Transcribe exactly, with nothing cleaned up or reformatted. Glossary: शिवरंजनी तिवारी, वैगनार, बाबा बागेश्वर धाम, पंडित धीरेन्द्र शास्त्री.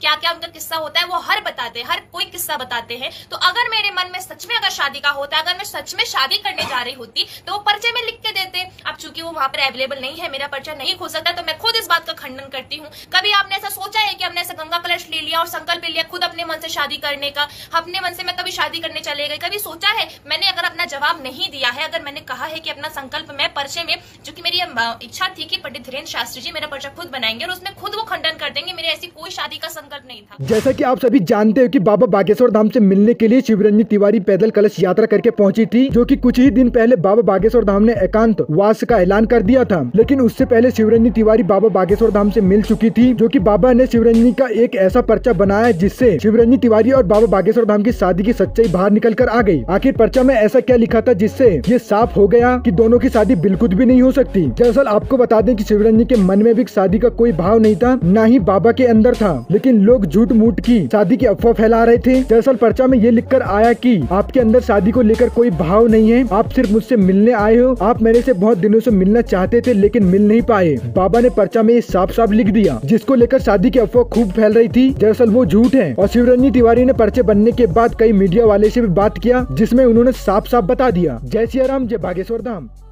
क्या क्या उनका किस्सा होता है वो हर बताते हैं, हर कोई किस्सा बताते हैं। तो अगर मेरे मन में सच में अगर शादी का होता, अगर मैं सच में शादी करने जा रही होती तो वो पर्चे में लिख के देते। अब चूंकि वो वहां पर अवेलेबल नहीं है, मेरा पर्चा नहीं खो सकता, तो मैं खुद इस बात का खंडन करती हूँ। कभी आपने ऐसा सोचा है कि हमने ऐसा गंगा कलश ले लिया और संकल्प ले लिया खुद अपने मन से शादी करने का, अपने मन से मैं कभी शादी करने चले गई? कभी सोचा है? मैंने अगर अपना जवाब नहीं दिया है, अगर मैंने कहा है कि अपना संकल्प मैं पर्चे में, जो कि मेरी इच्छा थी कि पंडित धीरेन्द्र शास्त्री जी मेरा पर्चा खुद बनाएंगे और उसमें खुद वो खंडन कर देंगे, मेरे ऐसी कोई शादी का संकल्प नहीं था। जैसा कि आप सभी जानते हो कि बाबा बागेश्वर धाम से मिलने के लिए शिवरंजनी तिवारी पैदल कलश यात्रा करके पहुंची थी, जो कि कुछ ही दिन पहले बाबा बागेश्वर धाम ने एकांत वास का ऐलान कर दिया था। लेकिन उससे पहले शिवरंजनी तिवारी बाबा बागेश्वर धाम से मिल चुकी थी, जो कि बाबा ने शिवरंजनी का एक ऐसा पर्चा बनाया जिससे शिवरंजनी तिवारी और बाबा बागेश्वर धाम की शादी की सच्चाई बाहर निकल कर आ गई। आखिर पर्चा में ऐसा क्या लिखा था जिससे ये साफ हो गया कि दोनों की शादी बिल्कुल भी नहीं हो सकती? दरअसल आपको बता दें कि शिवरंजनी के मन में भी शादी का कोई भाव नहीं था, न ही बाबा के अंदर था, लेकिन लोग झूठ मूठ की शादी की अफवाह फैला रहे थे। दरअसल पर्चा में ये लिख कर आया कि आपके अंदर शादी को लेकर कोई भाव नहीं है, आप सिर्फ मुझसे मिलने आए हो, आप मेरे से बहुत दिनों से मिलना चाहते थे लेकिन मिल नहीं पाए। बाबा ने पर्चा में साफ साफ लिख दिया, जिसको लेकर शादी की अफवाह खूब फैल रही थी। दरअसल वो झूठ है। और शिवरंजनी तिवारी ने पर्चे बनने के बाद कई मीडिया वाले से भी बात किया, जिसमें उन्होंने साफ साफ बता दिया। जय सिया राम, जय बागेश्वर धाम।